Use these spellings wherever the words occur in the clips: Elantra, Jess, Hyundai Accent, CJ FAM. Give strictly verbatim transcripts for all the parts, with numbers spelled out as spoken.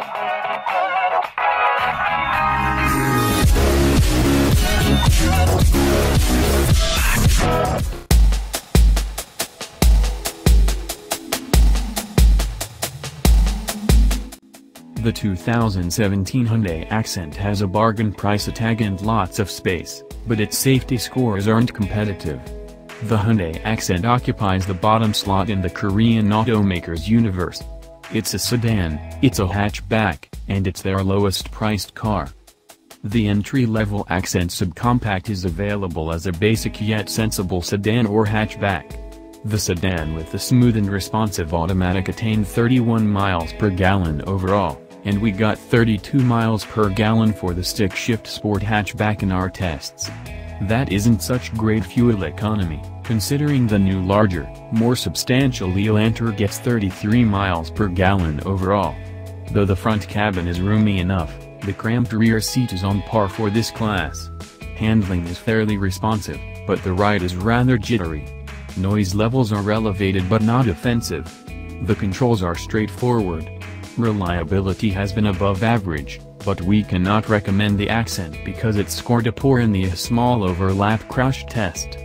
The two thousand seventeen Hyundai Accent has a bargain price tag and lots of space, but its safety scores aren't competitive. The Hyundai Accent occupies the bottom slot in the Korean automaker's universe. It's a sedan, it's a hatchback, and it's their lowest-priced car. The entry-level Accent subcompact is available as a basic yet sensible sedan or hatchback. The sedan with the smooth and responsive automatic attained thirty-one miles per gallon overall, and we got thirty-two miles per gallon for the stick-shift sport hatchback in our tests. That isn't such great fuel economy, considering the new larger, more substantial Elantra gets thirty-three miles per gallon overall. Though the front cabin is roomy enough, the cramped rear seat is on par for this class. Handling is fairly responsive, but the ride is rather jittery. Noise levels are elevated but not offensive. The controls are straightforward. Reliability has been above average, but we cannot recommend the Accent because it scored a poor in the small overlap crash test.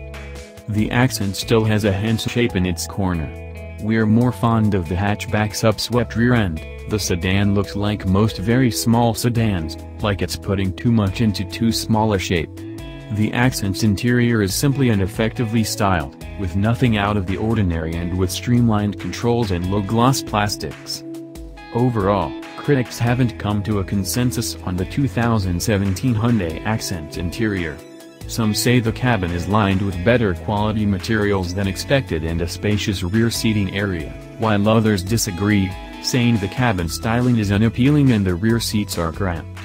The Accent still has a handsome shape in its corner. We're more fond of the hatchback's upswept rear end. The sedan looks like most very small sedans, like it's putting too much into too small a shape. The Accent's interior is simply and effectively styled, with nothing out of the ordinary and with streamlined controls and low-gloss plastics. Overall, critics haven't come to a consensus on the two thousand seventeen Hyundai Accent interior. Some say the cabin is lined with better quality materials than expected and a spacious rear seating area, while others disagree, saying the cabin styling is unappealing and the rear seats are cramped.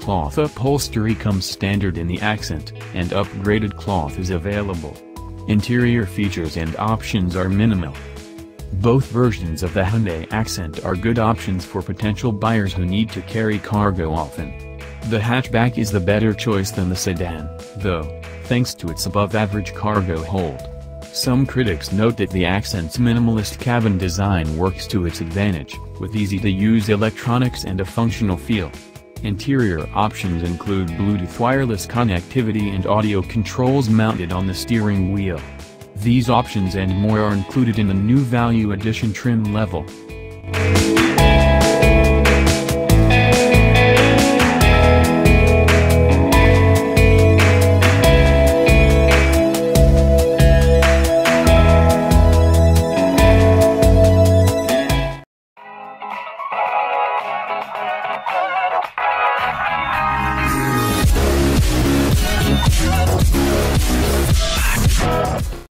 Cloth upholstery comes standard in the Accent, and upgraded cloth is available. Interior features and options are minimal. Both versions of the Hyundai Accent are good options for potential buyers who need to carry cargo often. The hatchback is the better choice than the sedan, though, thanks to its above-average cargo hold. Some critics note that the Accent's minimalist cabin design works to its advantage, with easy-to-use electronics and a functional feel. Interior options include Bluetooth wireless connectivity and audio controls mounted on the steering wheel. These options and more are included in the new Value Edition trim level. We'll be right back.